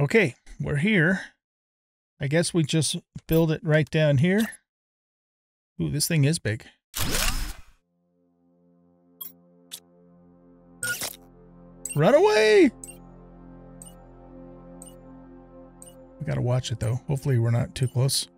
Okay, we're here. I guess we just build it right down here. Ooh, this thing is big. Run away! We gotta watch it though. Hopefully we're not too close.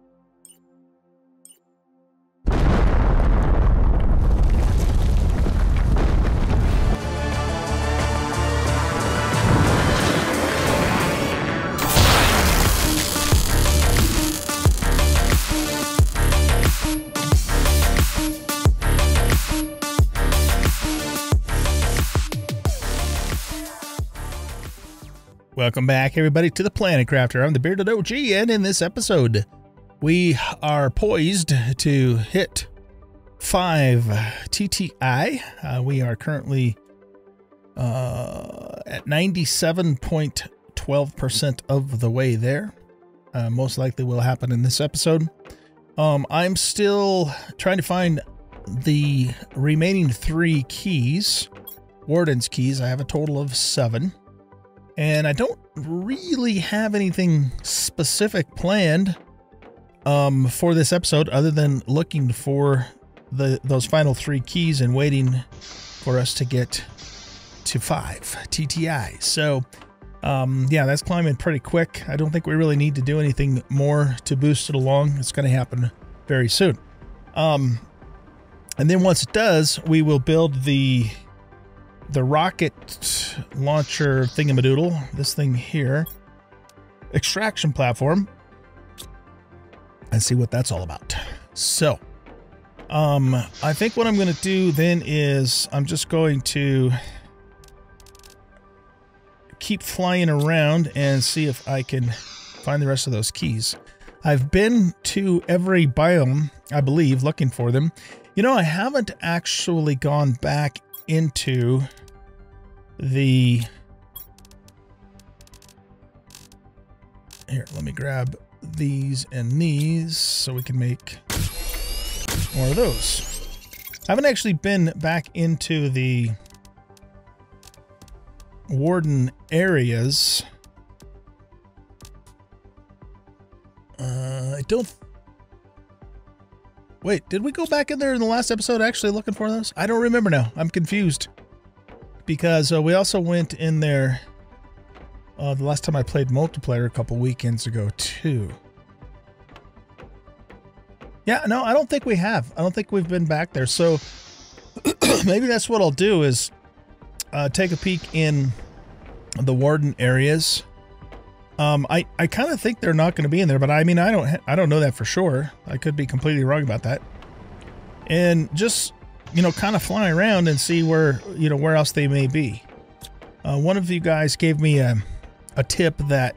Welcome back, everybody, to The Planet Crafter. I'm The Bearded OG, and in this episode, we are poised to hit 5 TTI. We are currently at 97.12% of the way there. Most likely will happen in this episode. I'm still trying to find the remaining 3 keys, Warden's keys. I have a total of 7. And I don't really have anything specific planned for this episode other than looking for those final 3 keys and waiting for us to get to 5 TTI. So, yeah, that's climbing pretty quick. I don't think we really need to do anything more to boost it along. It's going to happen very soon. And then once it does, we will build the rocket launcher thingamadoodle, this thing here, extraction platform, and see what that's all about. So, I think what I'm going to do then is I'm just going to keep flying around and see if I can find the rest of those keys. I've been to every biome, I believe, looking for them. You know, I haven't actually gone back into the here, let me grab these and these so we can make more of those. I haven't actually been back into the warden areas. I don't wait, did we go back in there in the last episode actually looking for those? I don't remember now. I'm confused. Because we also went in there the last time I played multiplayer a couple weekends ago, too. Yeah, no, I don't think we have. I don't think we've been back there. So maybe that's what I'll do is take a peek in the warden areas. I kind of think they're not going to be in there, but I mean, I don't know that for sure. I could be completely wrong about that. And just, you know, kind of fly around and see where, you know, where else they may be. One of you guys gave me a tip that,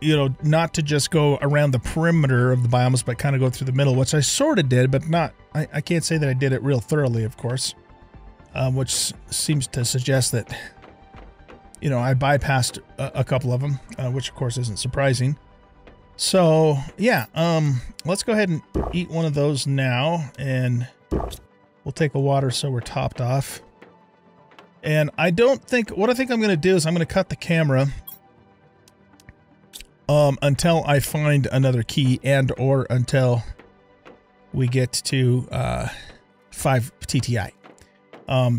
you know, not to just go around the perimeter of the biomes, but kind of go through the middle, which I sort of did, but not, I can't say that I did it real thoroughly, of course, which seems to suggest that, you know, I bypassed a couple of them, which of course isn't surprising. So yeah, let's go ahead and eat one of those now, and we'll take a water so we're topped off. And what I think I'm going to do is I'm going to cut the camera until I find another key, and or until we get to 5 TTI.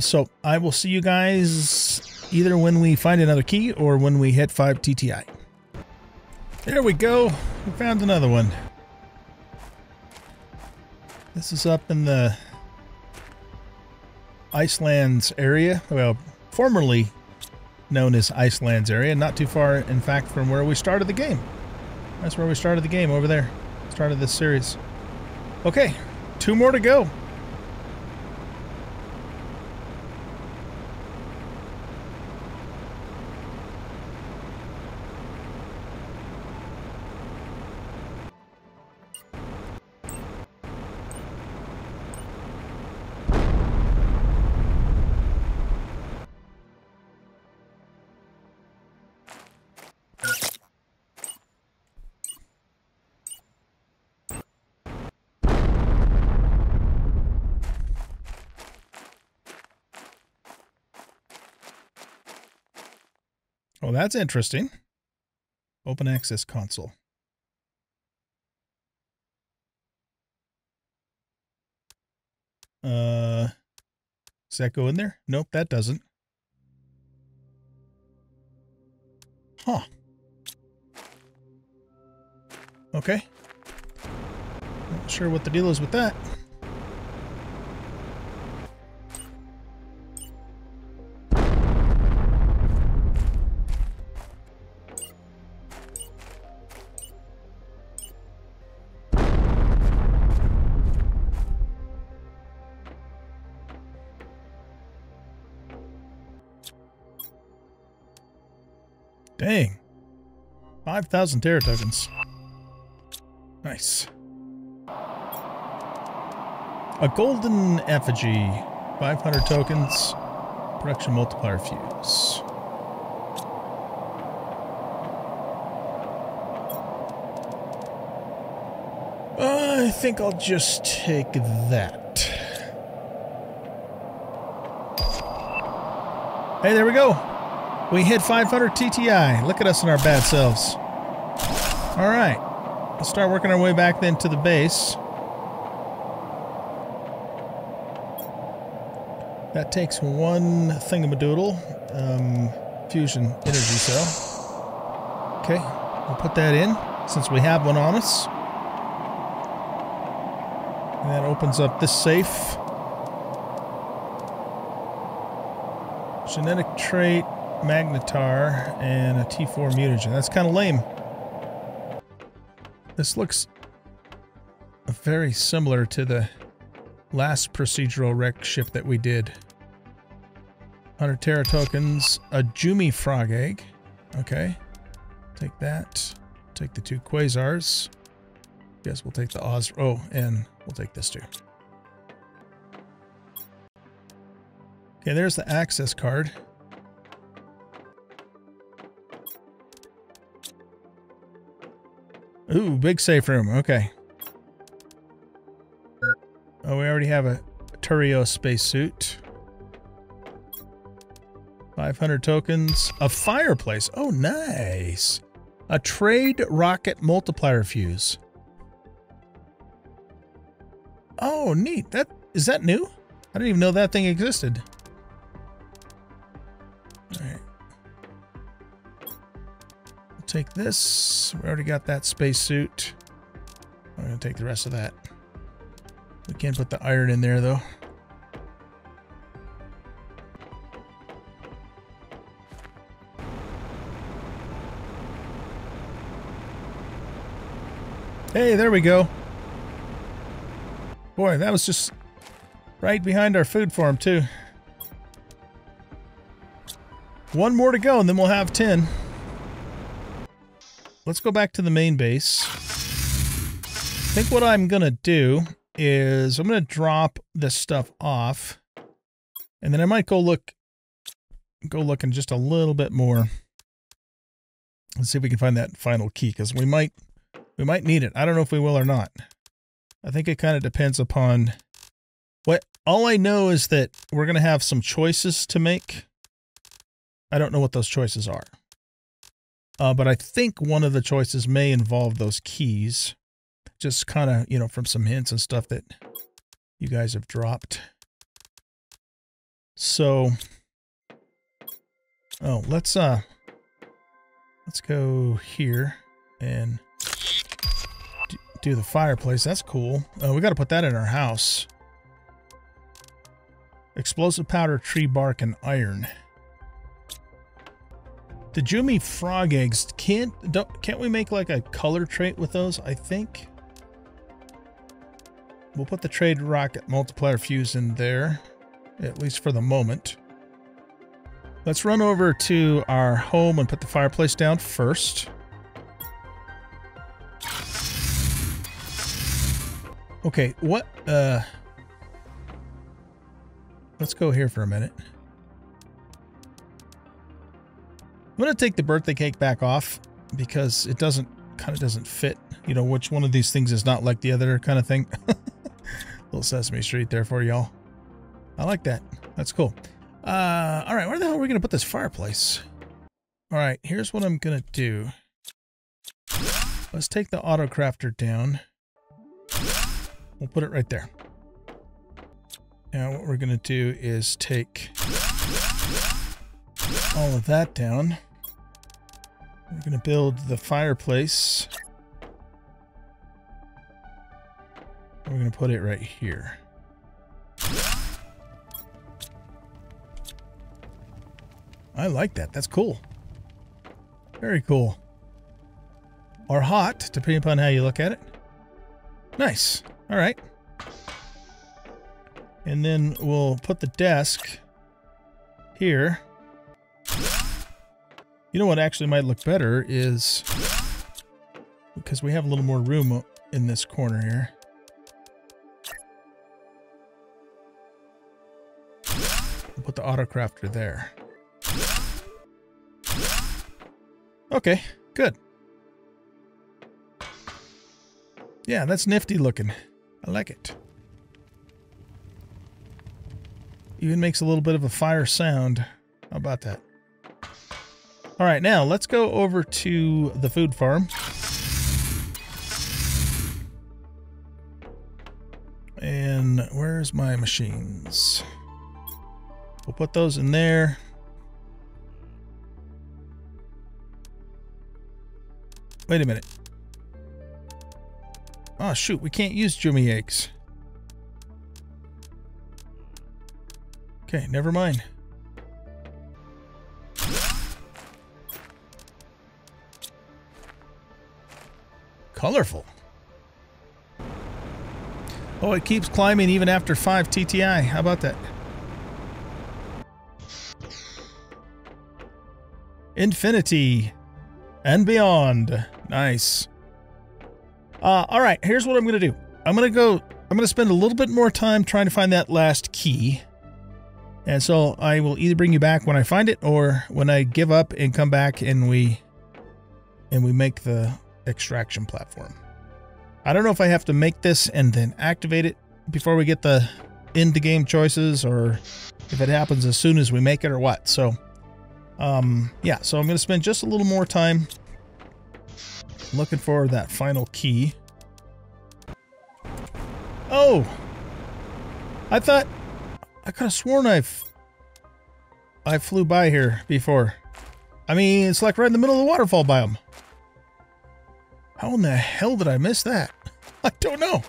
So I will see you guys either when we find another key or when we hit 5 TTI. There we go. We found another one. This is up in the Icelands area. Well, formerly known as Icelands area. Not too far, in fact, from where we started the game. That's where we started the game, over there. Started this series. Okay, 2 more to go. Well, that's interesting. Open access console. Does that go in there? Nope, that doesn't. Huh. Okay. Not sure what the deal is with that. Dang. 5,000 Terra tokens. Nice. A golden effigy. 500 tokens. Production multiplier fuse. I think I'll just take that. Hey, there we go. We hit 500 TTI. Look at us in our bad selves. All right. Let's start working our way back then to the base. That takes one thingamadoodle. Fusion energy cell. Okay. We'll put that in since we have one on us. And that opens up this safe. Genetic trait. Magnetar and a T4 mutagen. That's kind of lame. This looks very similar to the last procedural wreck ship that we did. 100 Terra tokens, a Jumi frog egg. Okay. Take that. Take the two quasars. Guess we'll take the Oz. Oh, and we'll take this too. Okay, there's the access card. Ooh, big safe room. Okay. Oh, we already have a Turio spacesuit. 500 tokens. A fireplace. Oh, nice. A trade rocket multiplier fuse. Oh, neat. That is that new? I didn't even know that thing existed. Take this. We already got that spacesuit. I'm going to take the rest of that. We can't put the iron in there, though. Hey, there we go. Boy, that was just right behind our food farm, too. One more to go, and then we'll have 10. Let's go back to the main base. I think what I'm going to do is I'm going to drop this stuff off. And then I might go looking just a little bit more. Let's see if we can find that final key, because we might need it. I don't know if we will or not. I think it kind of depends upon what. All I know is that we're going to have some choices to make. I don't know what those choices are. But I think one of the choices may involve those keys. Just kind of, you know, from some hints and stuff that you guys have dropped. So, oh, let's go here and do the fireplace. That's cool. We got to put that in our house. Explosive powder, tree bark, and iron. The Jumi frog eggs, can't we make like a color trait with those? I think we'll put the trade rocket multiplier fuse in there, at least for the moment. Let's run over to our home and put the fireplace down first. Okay, what, let's go here for a minute. I'm going to take the birthday cake back off because it kind of doesn't fit, you know, which one of these things is not like the other kind of thing. Little Sesame Street there for y'all. I like that. That's cool. All right. Where the hell are we going to put this fireplace? All right. Here's what I'm going to do. Let's take the auto crafter down. We'll put it right there. Now what we're going to do is take all of that down. We're going to build the fireplace. We're going to put it right here. I like that. That's cool. Very cool. Or hot, depending upon how you look at it. Nice. All right. And then we'll put the desk here. You know what actually might look better is, because we have a little more room in this corner here. We'll put the autocrafter there. Okay, good. Yeah, that's nifty looking. I like it. Even makes a little bit of a fire sound. How about that? All right, now let's go over to the food farm. And where's my machines? We'll put those in there. Wait a minute. Oh, shoot. We can't use Jumi eggs. Okay, never mind. Colorful. Oh, it keeps climbing even after 5 TTI. How about that? Infinity and beyond. Nice. All right, here's what I'm going to do. I'm going to spend a little bit more time trying to find that last key. And so I will either bring you back when I find it or when I give up and come back and we make the extraction platform. I don't know if I have to make this and then activate it before we get the end game choices or if it happens as soon as we make it or what. So yeah, so I'm going to spend just a little more time looking for that final key. Oh! I thought... I could have sworn I flew by here before. I mean, it's like right in the middle of the waterfall biome. How in the hell did I miss that? I don't know.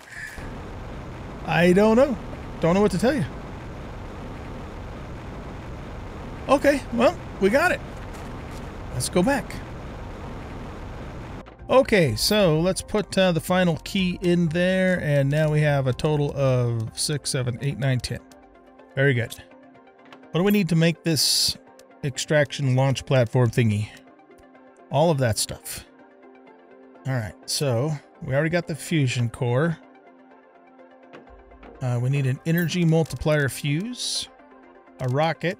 I don't know. Don't know what to tell you. Okay, well, we got it. Let's go back. Okay, so let's put the final key in there, and now we have a total of 6, 7, 8, 9, 10. Very good. What do we need to make this extraction launch platform thingy? All of that stuff. All right, so we already got the fusion core. We need an energy multiplier fuse, a rocket.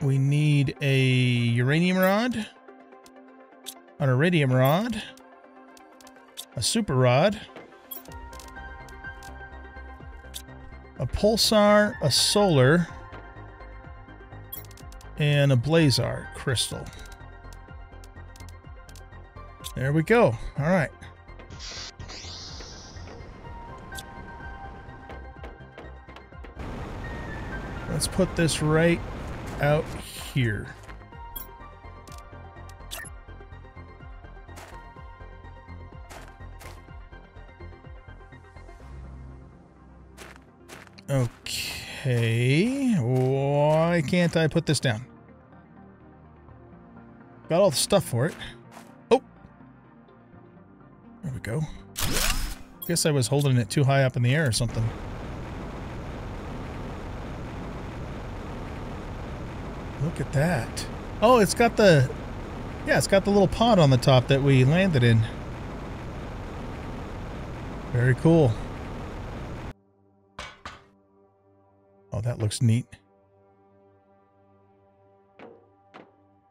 We need a uranium rod. An iridium rod, a super rod, a pulsar, a solar, and a blazar crystal. There we go. All right. Let's put this right out here. Okay, why can't I put this down? Got all the stuff for it. Oh, there we go. Guess I was holding it too high up in the air or something. Look at that. Oh, it's got the, yeah, it's got the little pod on the top that we landed in. Very cool. Oh, that looks neat.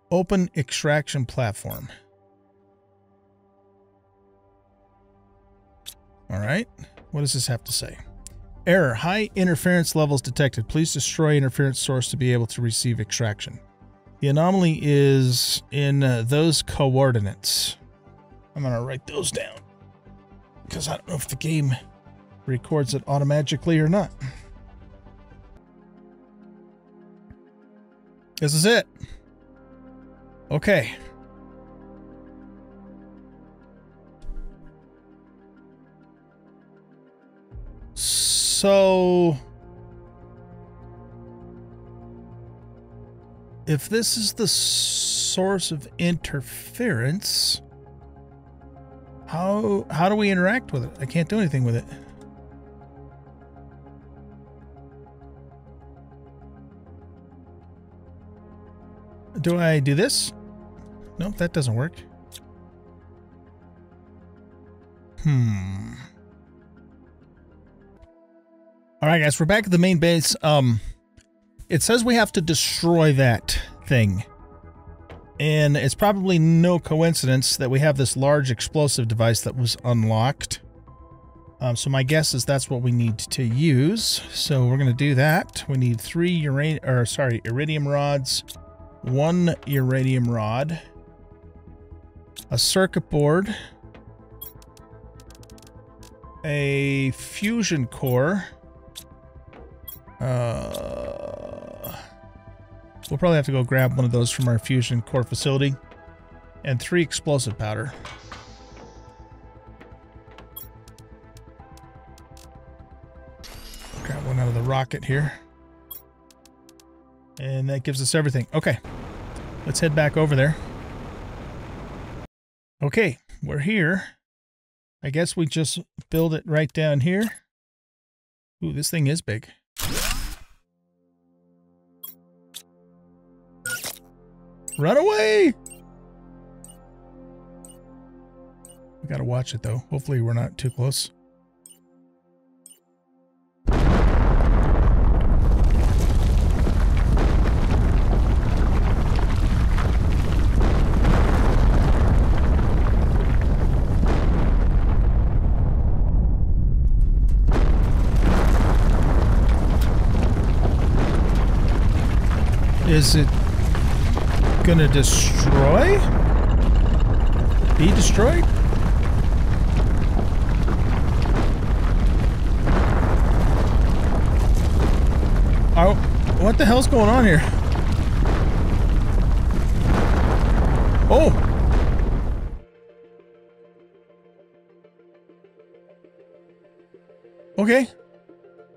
Open extraction platform. All right. What does this have to say? Error. High interference levels detected. Please destroy interference source to be able to receive extraction. The anomaly is in those coordinates. I'm going to write those down because I don't know if the game records it automatically or not. This is it. Okay. So if this is the source of interference, how do we interact with it? I can't do anything with it. Do I do this? Nope, that doesn't work. All right, guys, we're back at the main base. It says we have to destroy that thing. And it's probably no coincidence that we have this large explosive device that was unlocked. So my guess is that's what we need to use. So we're going to do that. We need 3 iridium rods, 1 iridium rod, a circuit board, a fusion core. We'll probably have to go grab one of those from our fusion core facility, and 3 explosive powder. Grab one out of the rocket here. And that gives us everything. Okay. Let's head back over there. Okay. We're here. I guess we just build it right down here. Ooh, this thing is big. Run away! We gotta watch it though. Hopefully we're not too close. Is it gonna destroy? Be destroyed? Oh, what the hell's going on here? Oh! Okay.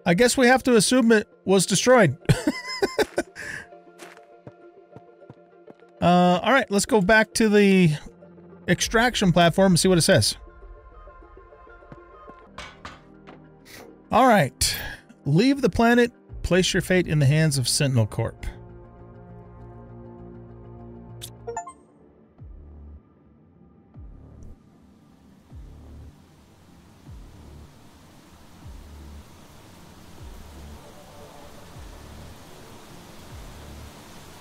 I guess we have to assume it was destroyed. All right, let's go back to the extraction platform and see what it says. All right. Leave the planet. Place your fate in the hands of Sentinel Corp.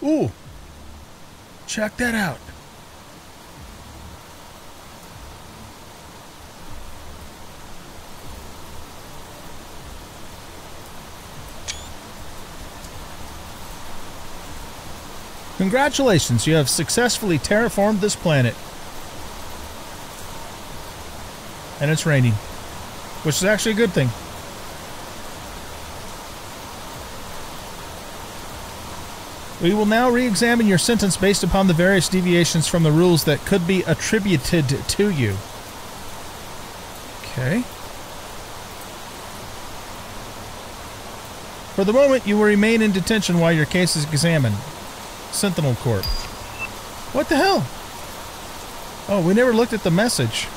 Ooh. Check that out. Congratulations, you have successfully terraformed this planet. And it's raining, which is actually a good thing. We will now re-examine your sentence based upon the various deviations from the rules that could be attributed to you. Okay. For the moment, you will remain in detention while your case is examined. Sentinel Corp. What the hell? Oh, we never looked at the message.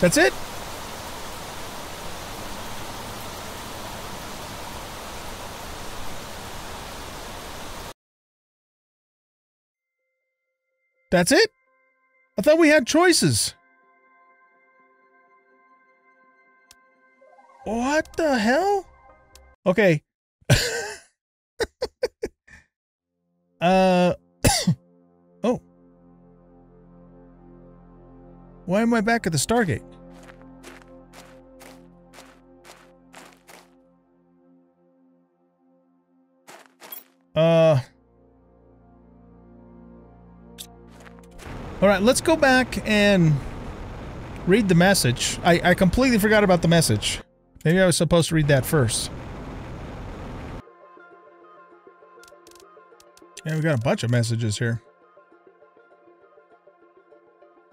That's it? That's it? I thought we had choices. What the hell? Okay. Why am I back at the Stargate? All right, let's go back and read the message. I completely forgot about the message. Maybe I was supposed to read that first. Yeah, we got a bunch of messages here.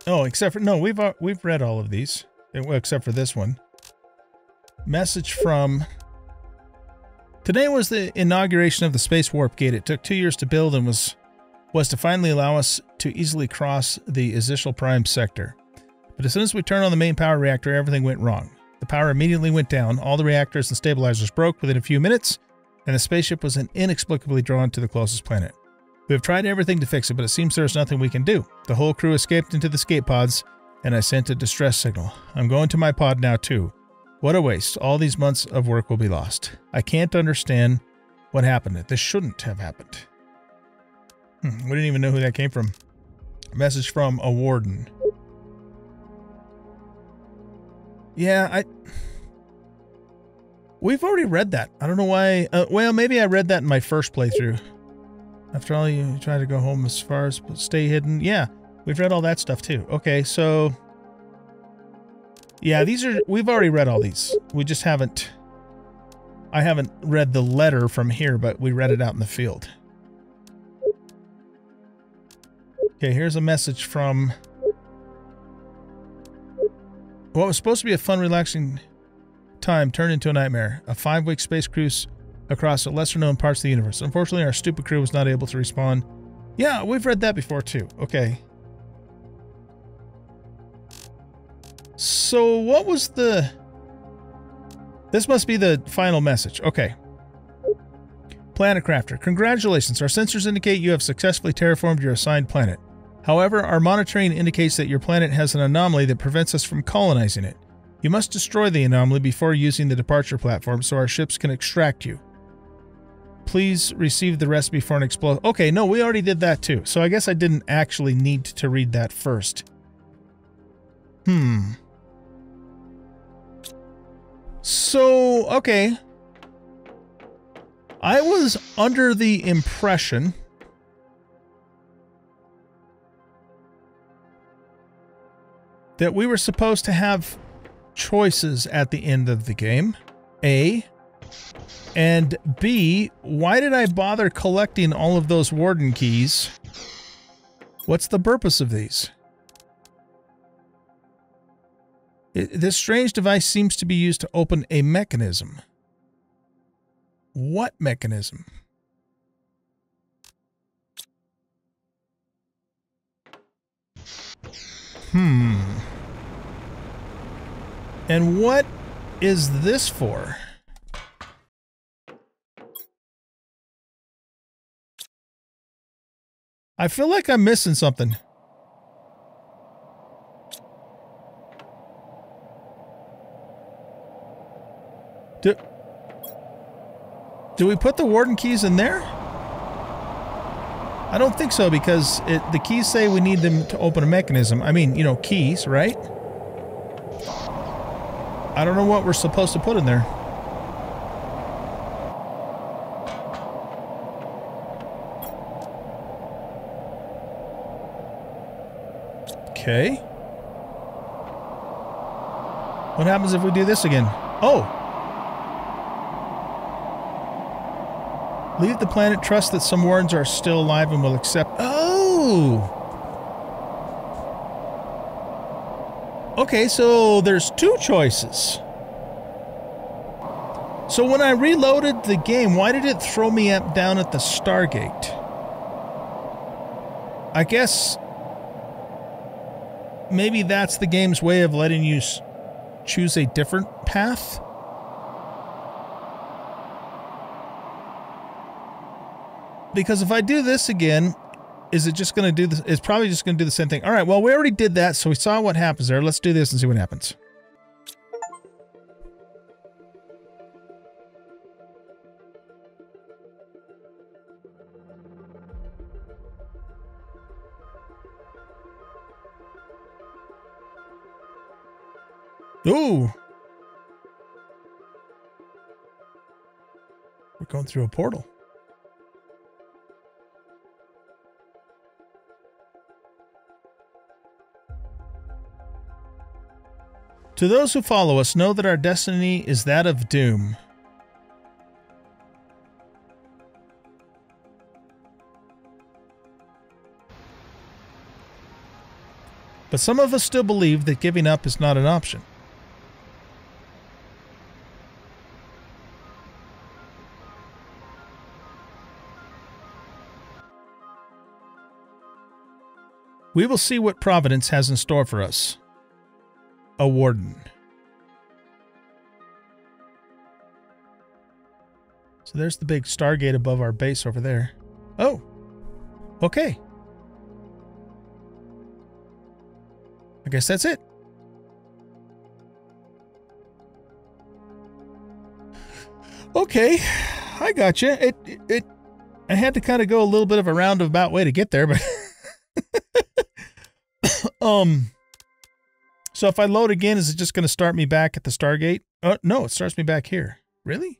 Oh, except for, no, we've read all of these, except for this one. Message from... Today was the inauguration of the Space Warp Gate. It took 2 years to build and was to finally allow us to easily cross the Azishal prime sector. But as soon as we turned on the main power reactor, everything went wrong. The power immediately went down, all the reactors and stabilizers broke within a few minutes, and the spaceship was inexplicably drawn to the closest planet. We have tried everything to fix it, but it seems there is nothing we can do. The whole crew escaped into the escape pods, and I sent a distress signal. I'm going to my pod now too. What a waste. All these months of work will be lost. I can't understand what happened. This shouldn't have happened. We didn't even know who that came from. A message from a warden. Yeah, we've already read that. I don't know why... well, maybe I read that in my first playthrough. After all, you try to go home as far as stay hidden. Yeah, we've read all that stuff too. Okay, so... yeah, these are... we've already read all these. We just haven't... I haven't read the letter from here, but we read it out in the field. Okay, here's a message from... what was supposed to be a fun, relaxing time turned into a nightmare. A 5-week space cruise across the lesser-known parts of the universe. Unfortunately, our stupid crew was not able to respond. Yeah, we've read that before, too. Okay. So, what was the... this must be the final message. Okay. Planet Crafter, congratulations. Our sensors indicate you have successfully terraformed your assigned planet. However, our monitoring indicates that your planet has an anomaly that prevents us from colonizing it. You must destroy the anomaly before using the departure platform so our ships can extract you. Please receive the recipe for an explosion. Okay, no, we already did that too. So I guess I didn't actually need to read that first. So, okay. I was under the impression... that we were supposed to have choices at the end of the game, A, and B, why did I bother collecting all of those Warden keys? What's the purpose of these? This strange device seems to be used to open a mechanism. What mechanism? And what is this for? I feel like I'm missing something. Do we put the Warden keys in there? I don't think so, because the keys say we need them to open a mechanism. I mean, you know, keys, right? I don't know what we're supposed to put in there. Okay. What happens if we do this again? Oh! Leave the planet, trust that some wardens are still alive and will accept... oh! Okay, so there's two choices. So when I reloaded the game, why did it throw me up down at the Stargate? I guess... maybe that's the game's way of letting you choose a different path? Because if I do this again, is it just going to do this? It's probably just going to do the same thing. All right, well, we already did that, so we saw what happens there. Let's do this and see what happens. Ooh. We're going through a portal. To those who follow us, know that our destiny is that of doom. But some of us still believe that giving up is not an option. We will see what Providence has in store for us. A warden. So there's the big Stargate above our base over there. Oh, okay. I guess that's it. Okay, I gotcha. I had to kind of go a little bit of a roundabout way to get there, but So if I load again, is it just going to start me back at the Stargate? Oh, no, it starts me back here. Really?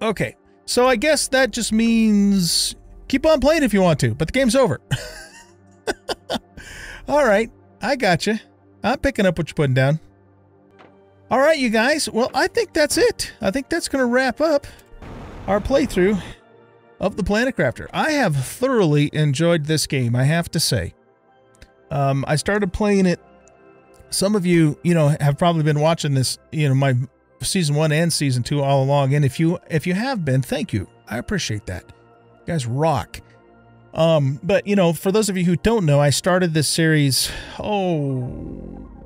Okay. So I guess that just means keep on playing if you want to, but the game's over. All right. I gotcha. I'm picking up what you're putting down. All right, you guys. Well, I think that's it. I think that's going to wrap up our playthrough of The Planet Crafter. I have thoroughly enjoyed this game, I have to say. I started playing it. Some of you, have probably been watching this, my season 1 and season 2 all along. And if you have been, thank you. I appreciate that. You guys rock. But for those of you who don't know, I started this series,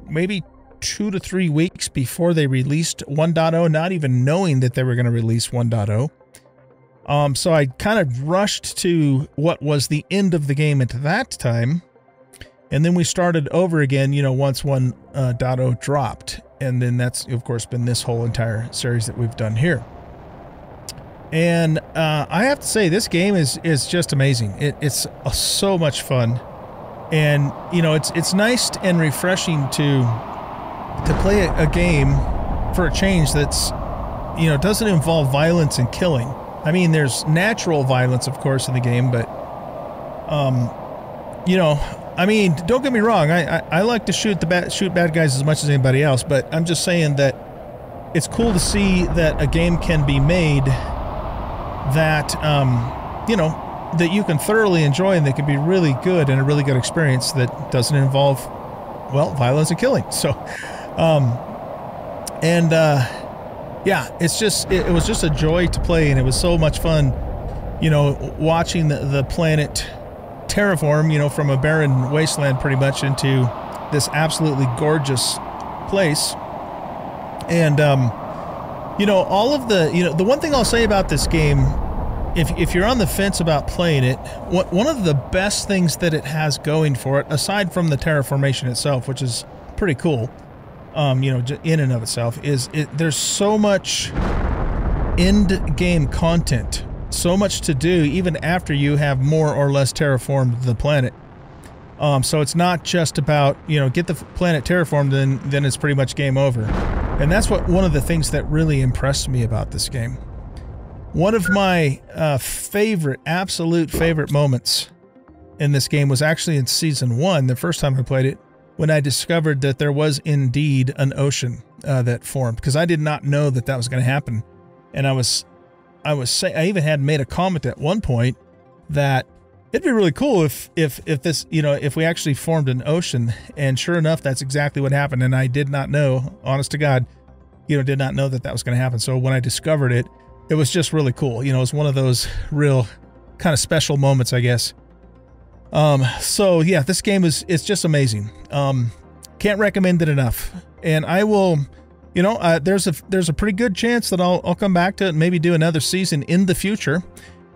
maybe 2 to 3 weeks before they released 1.0, not even knowing that they were going to release 1.0. So I kind of rushed to what was the end of the game at that time. And then we started over again, once 1.0 dropped. And then that's, of course, been this whole entire series that we've done here. And I have to say, this game is just amazing. It's so much fun. And, it's nice and refreshing to play a game for a change that's, doesn't involve violence and killing. I mean, there's natural violence, of course, in the game, but, I mean, don't get me wrong. I like to shoot bad guys as much as anybody else, but I'm just saying that it's cool to see that a game can be made that, that you can thoroughly enjoy and that can be really good and a really good experience that doesn't involve, well, violence and killing. So, yeah, it was just a joy to play, and it was so much fun, watching the planet terraform, from a barren wasteland pretty much into this absolutely gorgeous place. And, all of the, the one thing I'll say about this game, if you're on the fence about playing it, one of the best things that it has going for it, aside from the terraformation itself, which is pretty cool, in and of itself, there's so much end game content, so much to do even after you have more or less terraformed the planet. So it's not just about, get the planet terraformed, then it's pretty much game over. And that's one of the things that really impressed me about this game. One of my absolute favorite moments in this game was actually in season 1, the first time I played it, when I discovered that there was indeed an ocean that formed, because I did not know that was going to happen. And I even had made a comment at one point that it'd be really cool if this, if we actually formed an ocean. And sure enough, that's exactly what happened. And I did not know, honest to God, did not know that was going to happen. So when I discovered it, it was just really cool. It was one of those real kind of special moments, I guess. So yeah, this game it's just amazing. Can't recommend it enough. And I will, there's a pretty good chance that I'll come back to it and maybe do another season in the future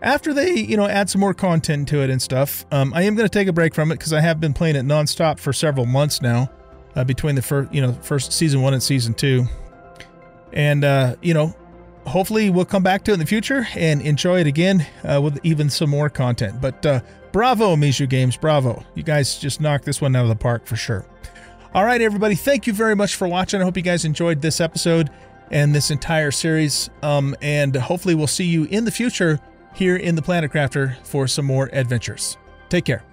after they, add some more content to it and stuff. I am going to take a break from it because I have been playing it nonstop for several months now, between the first season 1 and season 2. And, hopefully we'll come back to it in the future and enjoy it again, with even some more content. But, Bravo, Miju Games, bravo. You guys just knocked this one out of the park for sure. All right, everybody, thank you very much for watching. I hope you guys enjoyed this episode and this entire series. And hopefully we'll see you in the future here in The Planet Crafter for some more adventures. Take care.